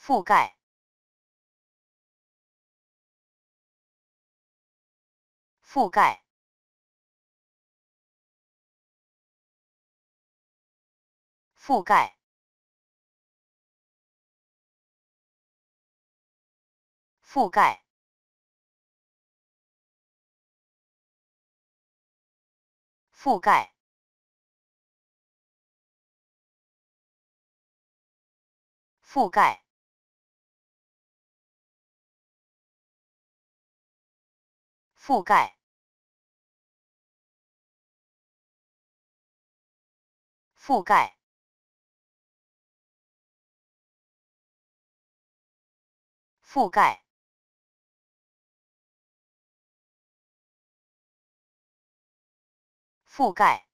覆盖。覆盖。覆盖。覆盖。 覆盖，覆盖，覆盖，覆盖，覆盖，覆盖。